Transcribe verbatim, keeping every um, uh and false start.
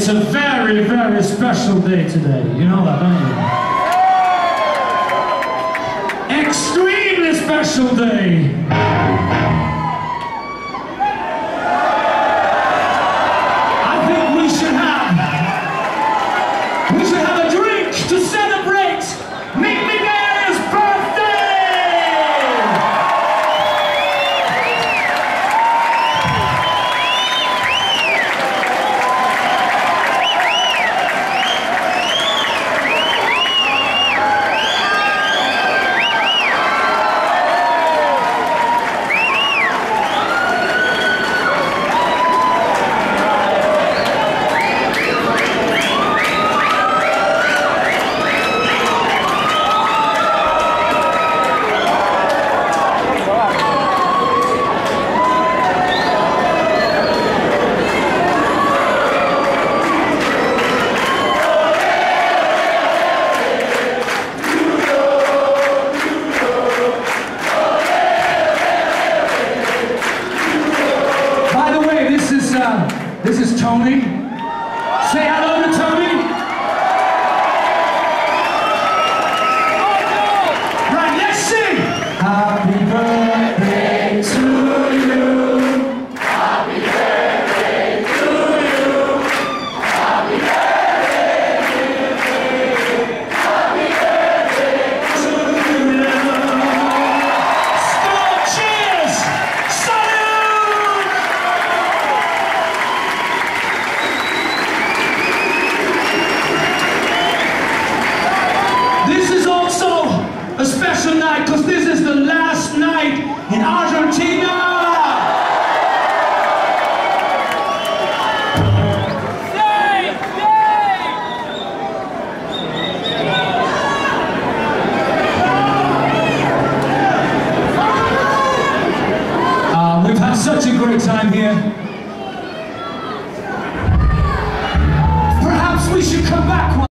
It's a very, very special day today. You know that, don't you? Extremely special day. This is Tony. Say hello to Tony. Right, let's sing. Happy birthday to you. Happy birthday to you. Happy birthday to you. Happy birthday to you. Stop, cheers, salute. A special night, because this is the last night in Argentina! Save, save. Uh, we've had such a great time here.